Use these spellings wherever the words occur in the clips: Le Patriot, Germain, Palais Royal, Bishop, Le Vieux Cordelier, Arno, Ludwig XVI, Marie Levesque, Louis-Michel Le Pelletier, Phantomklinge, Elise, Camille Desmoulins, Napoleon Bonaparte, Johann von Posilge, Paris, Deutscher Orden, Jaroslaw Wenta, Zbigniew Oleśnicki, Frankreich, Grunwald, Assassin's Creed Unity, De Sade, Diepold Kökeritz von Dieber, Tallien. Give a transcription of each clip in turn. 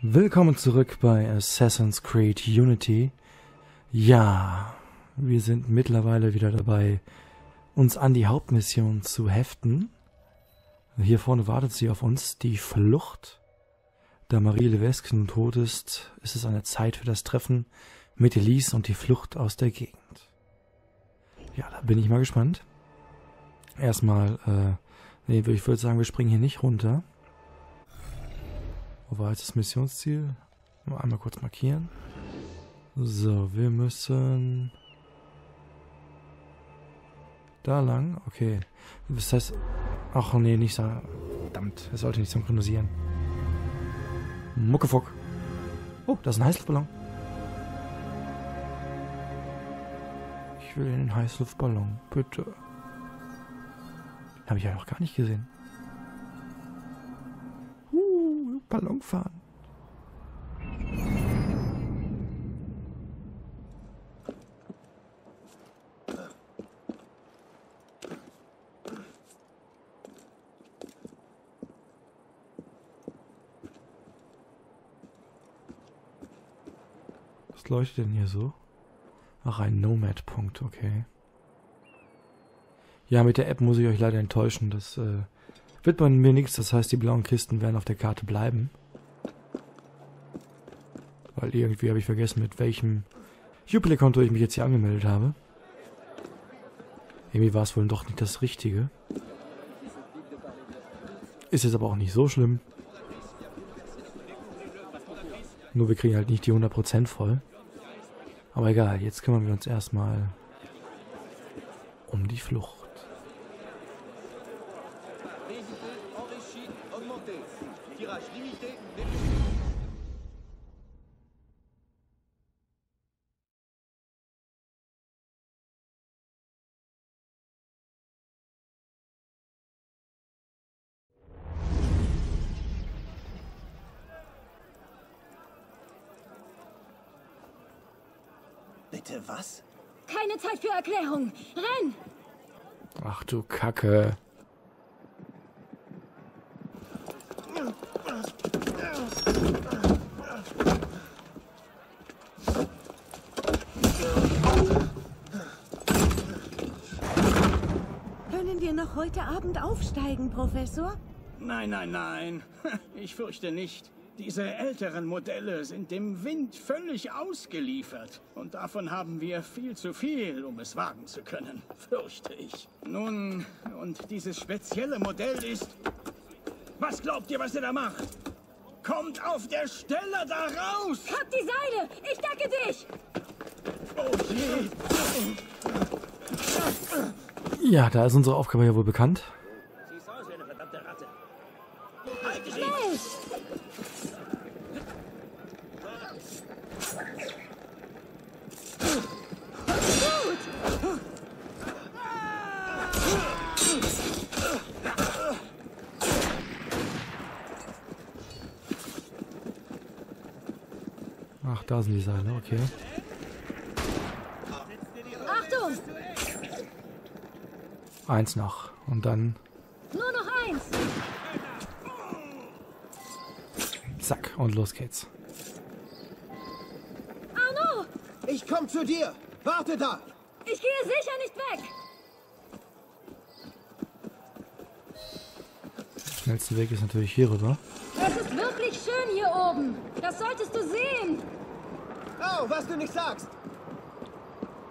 Willkommen zurück bei Assassin's Creed Unity. Ja, wir sind mittlerweile wieder dabei, uns an die Hauptmission zu heften. Hier vorne wartet sie auf uns, die Flucht. Da Marie Levesque nun tot ist, ist es an der Zeit für das Treffen mit Elise und die Flucht aus der Gegend. Ja, da bin ich mal gespannt. Erstmal, nee, ich würde sagen, wir springen hier nicht runter. Wo war jetzt das Missionsziel? Einmal kurz markieren. So, wir müssen da lang. Okay. Das heißt, ach nee, nicht da. Verdammt, es sollte nicht synchronisieren. Muckefuck. Oh, da ist ein Heißluftballon. Ich will in den Heißluftballon, bitte. Den habe ich ja noch gar nicht gesehen. Ballon fahren. Was leuchtet denn hier so? Ach, ein Nomad-Punkt, okay. Ja, mit der App muss ich euch leider enttäuschen, dass wird man mir nichts, das heißt, die blauen Kisten werden auf der Karte bleiben. Weil irgendwie habe ich vergessen, mit welchem Jubiläkonto ich mich jetzt hier angemeldet habe. Irgendwie war es wohl doch nicht das Richtige. Ist jetzt aber auch nicht so schlimm. Nur wir kriegen halt nicht die 100% voll. Aber egal, jetzt kümmern wir uns erstmal um die Flucht. Bitte was? Keine Zeit für Erklärung. Renn! Ach du Kacke. Können wir noch heute Abend aufsteigen, Professor? Nein, nein, nein. Ich fürchte nicht. Diese älteren Modelle sind dem Wind völlig ausgeliefert. Und davon haben wir viel zu viel, um es wagen zu können, fürchte ich. Nun, und dieses spezielle Modell ist... Was glaubt ihr, was ihr da macht? Kommt auf der Stelle da raus! Hab die Seile! Ich decke dich! Oh je! Ja, da ist unsere Aufgabe ja wohl bekannt. Sie ist aus wie eine verdammte Ratte. Halt dich! Ach, da sind die Seile, okay. Achtung! Eins noch und dann... Nur noch eins! Zack, und los geht's. Arno! Ich komm zu dir! Warte da! Ich gehe sicher nicht weg! Der schnellste Weg ist natürlich hier rüber. Es ist wirklich schön hier oben! Das solltest du sehen! Oh, was du nicht sagst!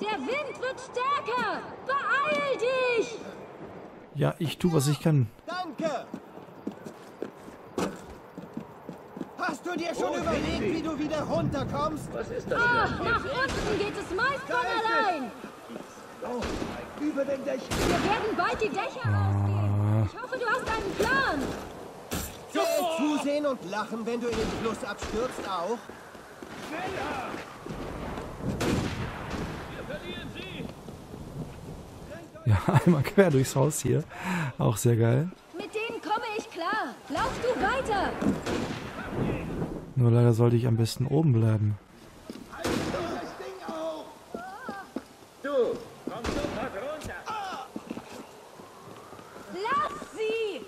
Der Wind wird stärker! Beeil dich! Ja, ich tue, was ich kann. Danke! Hast du dir schon überlegt, wie du wieder runterkommst? Was ist das? Ach, nach unten geht es meist von allein! Oh, über den Dächern! Wir werden bald die Dächer aufgehen! Ich hoffe, du hast einen Plan! Zusehen und lachen, wenn du in den Fluss abstürzt, auch? Schneller! Wir verlieren sie! Ja, einmal quer durchs Haus hier. Auch sehr geil. Mit denen komme ich klar. Lauf du weiter! Nur leider sollte ich am besten oben bleiben. Halt das Ding auf! Du, komm sofort runter! Lass sie!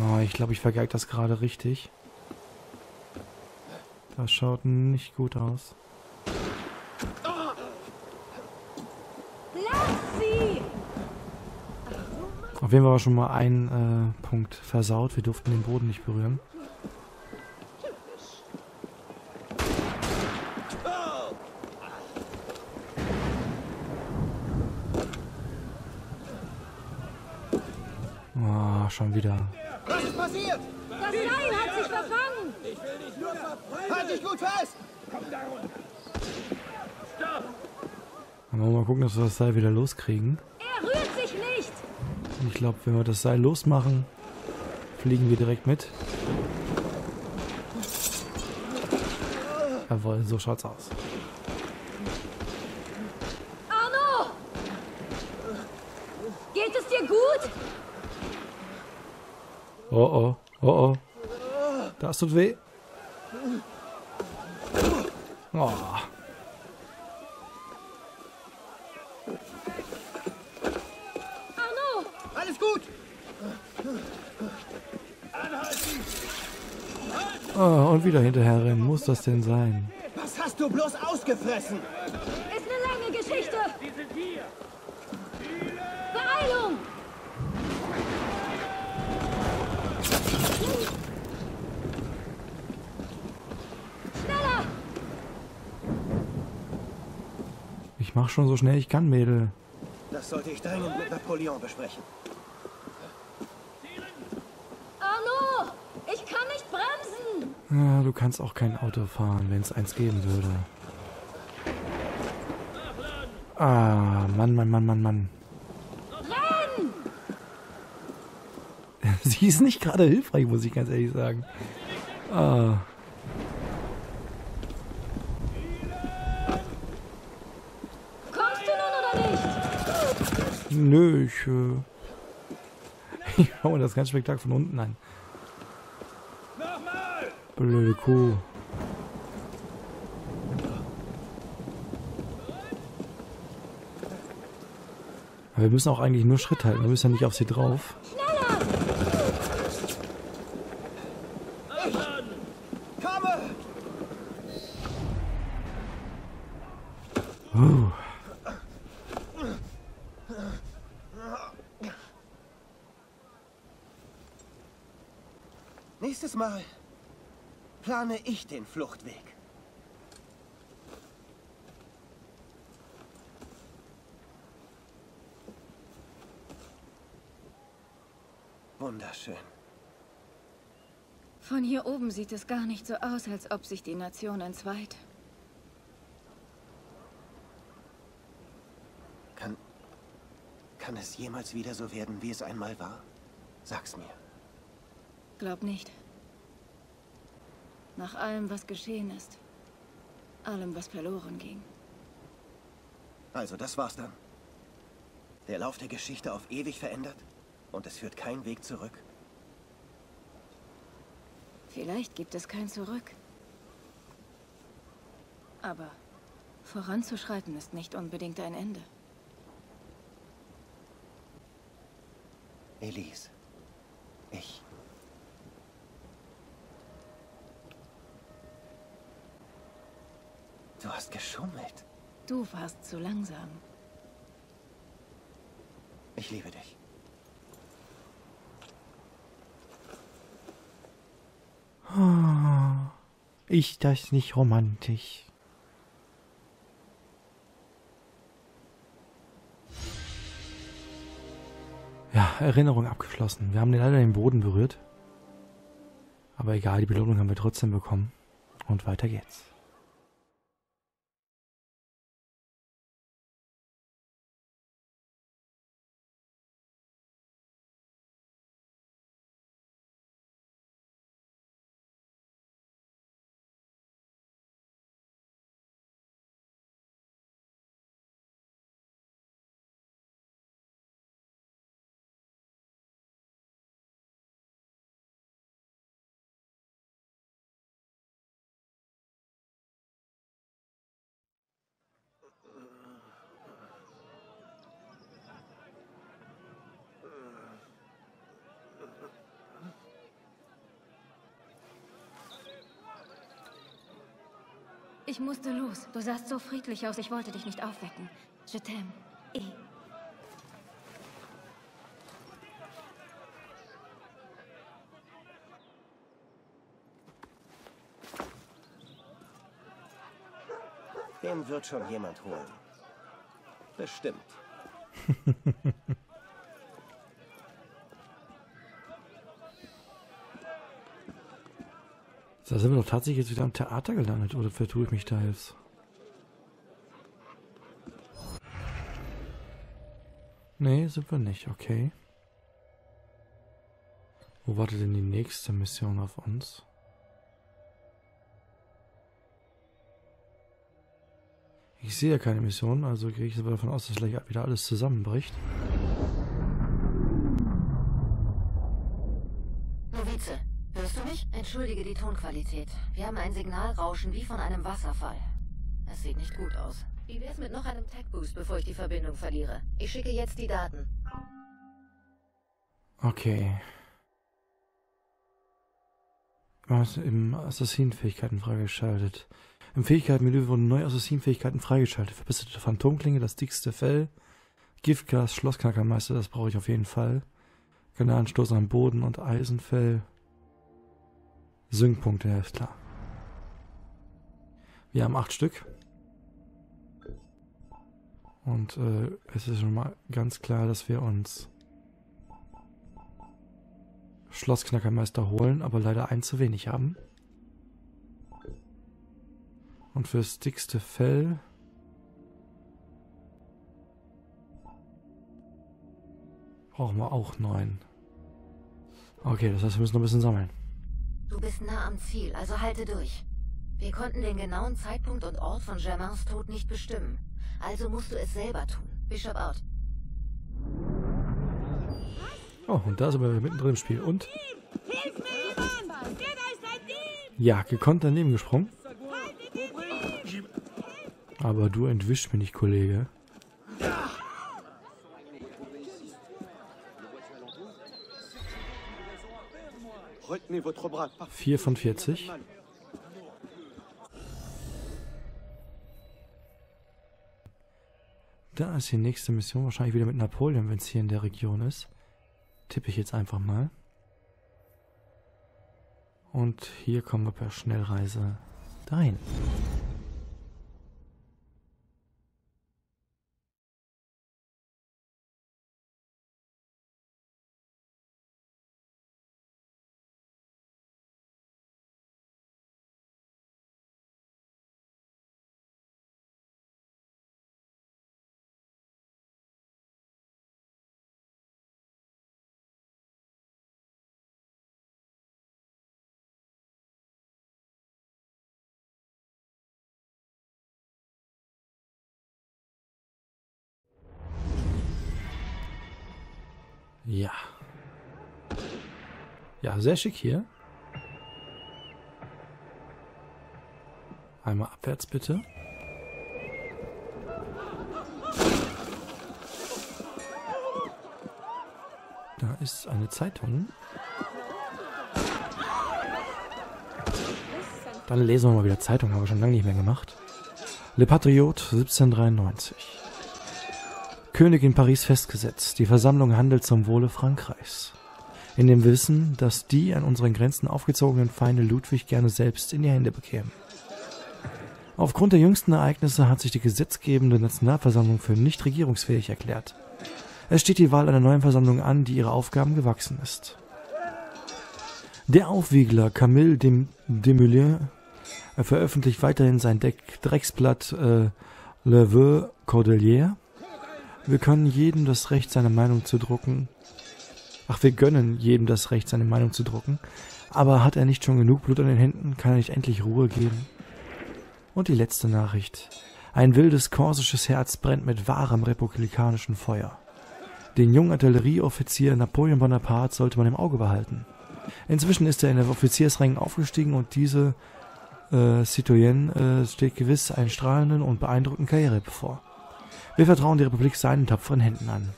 Oh, ich glaube, ich vergeige das gerade richtig. Das schaut nicht gut aus. Auf jeden Fall war schon mal ein Punkt versaut. Wir durften den Boden nicht berühren. Oh, schon wieder. Was ist passiert? Das Seil hat sich verfangen. Ich will dich nur verfolgen. Halt dich gut fest. Komm da runter. Stopp. Dann wollen wir mal gucken, dass wir das Seil wieder loskriegen. Er rührt sich nicht. Ich glaube, wenn wir das Seil losmachen, fliegen wir direkt mit. Jawohl, so schaut's aus. Arno! Geht es dir gut? Oh oh, oh oh. Das tut weh. Oh. Arno! Alles gut! Oh, und wieder hinterherrennen. Muss das denn sein? Was hast du bloß ausgefressen? Ist eine lange Geschichte. Wir sind hier. Beeilung! Ich mach schon so schnell ich kann, Mädel. Das sollte ich dringend mit Napoleon besprechen. Arno, ich kann nicht bremsen. Ja, du kannst auch kein Auto fahren, wenn es eins geben würde. Ah, Mann, Mann, Mann, Mann, Mann. Renn! Sie ist nicht gerade hilfreich, muss ich ganz ehrlich sagen. Ah. Nö, ich schau mir das ganze Spektakel von unten an. Blöde Kuh. Aber wir müssen auch eigentlich nur Schritt halten, wir müssen ja nicht auf sie drauf. Nächstes Mal plane ich den Fluchtweg. Wunderschön. Von hier oben sieht es gar nicht so aus, als ob sich die Nation entzweit. Kann es jemals wieder so werden, wie es einmal war? Sag's mir. Glaub nicht. Nach allem, was geschehen ist. Allem, was verloren ging. Also, das war's dann. Der Lauf der Geschichte auf ewig verändert und es führt kein Weg zurück. Vielleicht gibt es kein Zurück. Aber voranzuschreiten ist nicht unbedingt ein Ende. Elise, Du hast geschummelt. Du warst zu langsam. Ich liebe dich. Ist das nicht romantisch? Ja, Erinnerung abgeschlossen. Wir haben leider den Boden berührt. Aber egal, die Belohnung haben wir trotzdem bekommen. Und weiter geht's. Ich musste los. Du sahst so friedlich aus, ich wollte dich nicht aufwecken. Je t'aime. Den wird schon jemand holen. Bestimmt. Da sind wir doch tatsächlich jetzt wieder am Theater gelandet, oder vertue ich mich da jetzt? Nee, sind wir nicht, okay. Wo wartet denn die nächste Mission auf uns? Ich sehe ja keine Mission, also gehe ich aber davon aus, dass gleich wieder alles zusammenbricht. Novize, hörst du mich? Entschuldige die Tonqualität. Wir haben ein Signalrauschen wie von einem Wasserfall. Es sieht nicht gut aus. Wie wär's mit noch einem Tech-Boost, bevor ich die Verbindung verliere? Ich schicke jetzt die Daten. Okay. Was im Assassinenfähigkeiten freigeschaltet. Im Fähigkeitenmenü wurden neue Assassinenfähigkeiten freigeschaltet. Verbesserte Phantomklinge, das dickste Fell, Giftgas, Schlossknackermeister, das brauche ich auf jeden Fall. Granatenstoß am Boden und Eisenfell. Sync-Punkte, ja ist klar. Wir haben 8 Stück. Und es ist schon mal ganz klar, dass wir uns Schlossknackermeister holen, aber leider ein zu wenig haben. Und fürs dickste Fell brauchen wir auch 9. Okay, das heißt, wir müssen noch ein bisschen sammeln. Du bist nah am Ziel, also halte durch. Wir konnten den genauen Zeitpunkt und Ort von Germains Tod nicht bestimmen. Also musst du es selber tun. Bishop out. Oh, und da sind wir mittendrin im Spiel. Und? Ja, gekonnt daneben gesprungen. Aber du entwischst mich nicht, Kollege. Ja. 4 von 40. Da ist die nächste Mission wahrscheinlich wieder mit Napoleon, wenn es hier in der Region ist. Tippe ich jetzt einfach mal. Und hier kommen wir per Schnellreise rein. Ja. Ja, sehr schick hier. Einmal abwärts bitte. Da ist eine Zeitung. Dann lesen wir mal wieder Zeitung, haben wir schon lange nicht mehr gemacht. Le Patriot 1793. König in Paris festgesetzt. Die Versammlung handelt zum Wohle Frankreichs. In dem Wissen, dass die an unseren Grenzen aufgezogenen Feinde Ludwig gerne selbst in die Hände bekämen. Aufgrund der jüngsten Ereignisse hat sich die gesetzgebende Nationalversammlung für nicht regierungsfähig erklärt. Es steht die Wahl einer neuen Versammlung an, die ihre Aufgaben gewachsen ist. Der Aufwiegler Camille Desmoulins veröffentlicht weiterhin sein Drecksblatt Le Vieux Cordelier. Wir können jedem das Recht, seine Meinung zu drucken. Ach, wir gönnen jedem das Recht, seine Meinung zu drucken. Aber hat er nicht schon genug Blut an den Händen, kann er nicht endlich Ruhe geben? Und die letzte Nachricht. Ein wildes korsisches Herz brennt mit wahrem republikanischen Feuer. Den jungen Artillerieoffizier Napoleon Bonaparte sollte man im Auge behalten. Inzwischen ist er in den Offiziersrängen aufgestiegen und diese Citoyenne steht gewiss einen strahlenden und beeindruckenden Karriere bevor. Wir vertrauen der Republik seinen tapferen Händen an.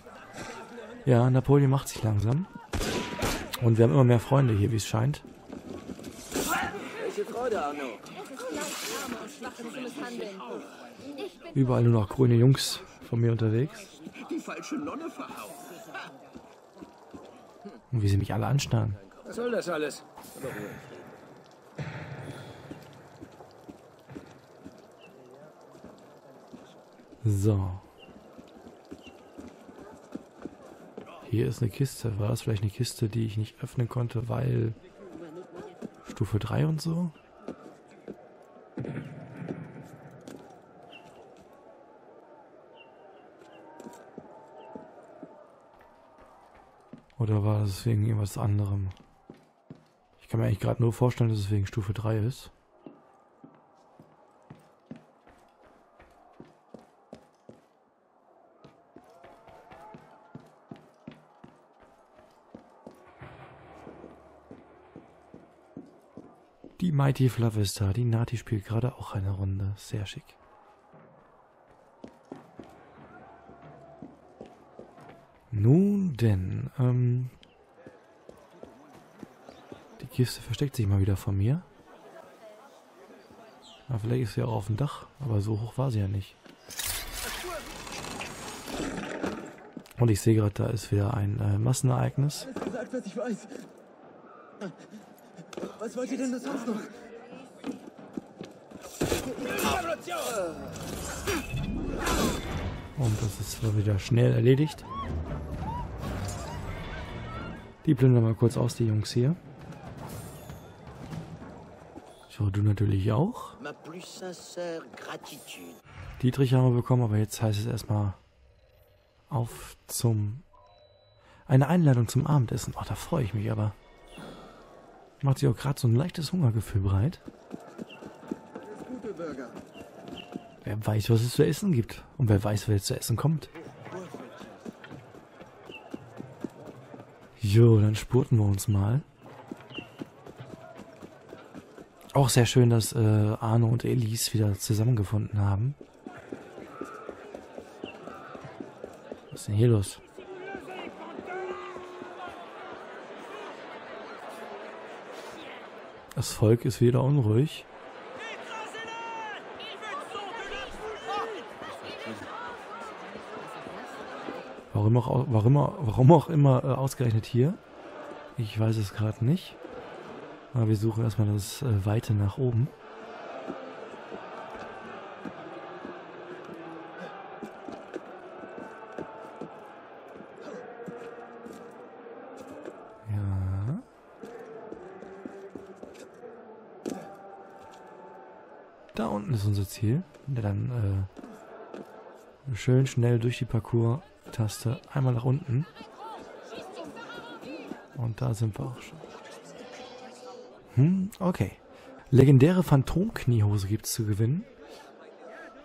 Ja, Napoleon macht sich langsam. Und wir haben immer mehr Freunde hier, wie es scheint. Welche Freude, Arno. Überall nur noch grüne Jungs von mir unterwegs. Die falsche Nonne verhauen. Und wie sie mich alle anstarren. Was soll das alles? So. Hier ist eine Kiste. War das vielleicht eine Kiste, die ich nicht öffnen konnte, weil Stufe 3 und so? Oder war das wegen irgendwas anderem? Ich kann mir eigentlich gerade nur vorstellen, dass es wegen Stufe 3 ist. Die Mighty Fluff ist da. Die Nati spielt gerade auch eine Runde. Sehr schick. Nun denn, die Kiste versteckt sich mal wieder vor mir. Na, vielleicht ist sie auch auf dem Dach, aber so hoch war sie ja nicht. Und ich sehe gerade, da ist wieder ein Massenereignis. Alles gesagt, was ich weiß. Was wollt ihr denn das sonst noch? Und das ist zwar wieder schnell erledigt. Die plündern mal kurz aus, die Jungs hier. So, du natürlich auch. Dietrich haben wir bekommen, aber jetzt heißt es erstmal auf zum... Eine Einladung zum Abendessen. Oh, da freue ich mich aber. Macht sich auch gerade so ein leichtes Hungergefühl breit. Wer weiß, was es zu essen gibt. Und wer weiß, wer jetzt zu essen kommt. Jo, dann spurten wir uns mal. Auch sehr schön, dass Arno und Elise wieder zusammengefunden haben. Was ist denn hier los? Das Volk ist wieder unruhig. Warum auch immer ausgerechnet hier. Ich weiß es gerade nicht. Aber wir suchen erstmal das Weite nach oben. Ja. Da unten ist unser Ziel. Dann schön schnell durch die Parcours. Taste einmal nach unten und da sind wir auch schon. Okay. Legendäre Phantomkniehose gibt es zu gewinnen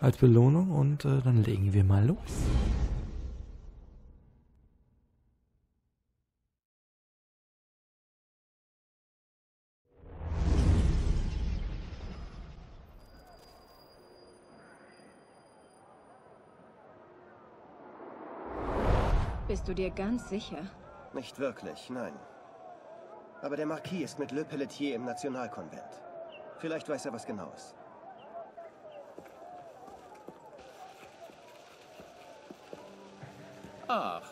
als Belohnung und dann legen wir mal los. Bist du dir ganz sicher? Nicht wirklich, nein. Aber der Marquis ist mit Le Pelletier im Nationalkonvent. Vielleicht weiß er was Genaues. Ach,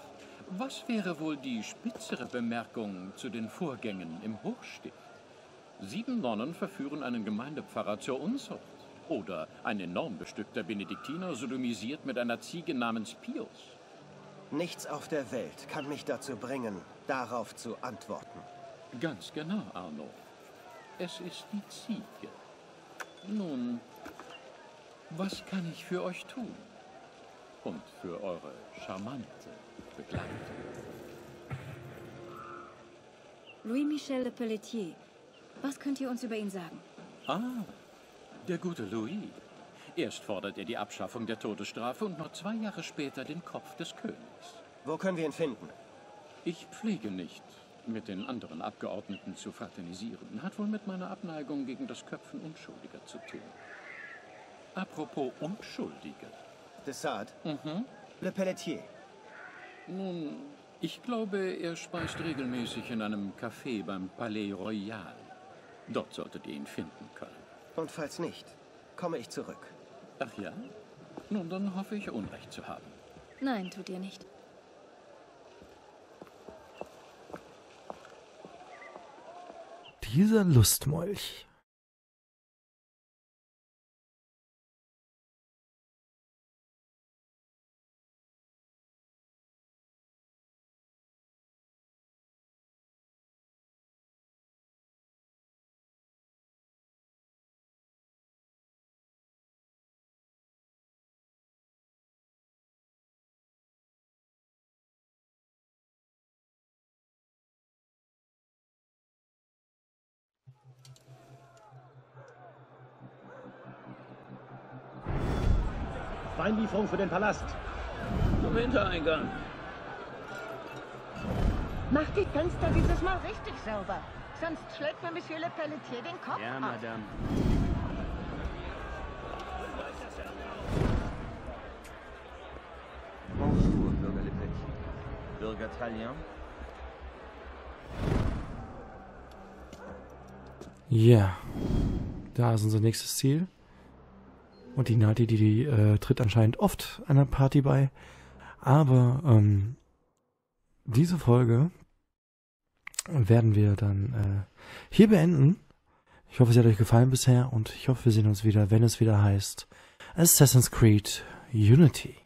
was wäre wohl die spitzere Bemerkung zu den Vorgängen im Hochstift? 7 Nonnen verführen einen Gemeindepfarrer zur Unzucht. Oder ein enorm bestückter Benediktiner sodomisiert mit einer Ziege namens Pius. Nichts auf der Welt kann mich dazu bringen, darauf zu antworten. Ganz genau, Arno. Es ist die Ziege. Nun, was kann ich für euch tun? Und für eure charmante Begleitung? Louis-Michel Le Pelletier. Was könnt ihr uns über ihn sagen? Ah, der gute Louis. Erst fordert er die Abschaffung der Todesstrafe und nur 2 Jahre später den Kopf des Königs. Wo können wir ihn finden? Ich pflege nicht, mit den anderen Abgeordneten zu fraternisieren. Hat wohl mit meiner Abneigung gegen das Köpfen Unschuldiger zu tun. Apropos Unschuldiger. De Sade? Mhm. Le Pelletier? Nun, ich glaube, er speist regelmäßig in einem Café beim Palais Royal. Dort solltet ihr ihn finden können. Und falls nicht, komme ich zurück. Ach ja? Nun, dann hoffe ich, Unrecht zu haben. Nein, tut ihr nicht. Dieser Lustmolch. Weinlieferung für den Palast. Zum Hintereingang. Macht die Fenster dieses Mal richtig sauber. Sonst schlägt mir Monsieur Le Pelletier den Kopf ab. Ja, Madame. Bonjour, Bürger Le Pelletier. Bürger Tallien. Ja. Da ist unser nächstes Ziel. Und die Nati, die tritt anscheinend oft einer Party bei. Aber diese Folge werden wir dann hier beenden. Ich hoffe, es hat euch gefallen bisher und ich hoffe, wir sehen uns wieder, wenn es wieder heißt Assassin's Creed Unity.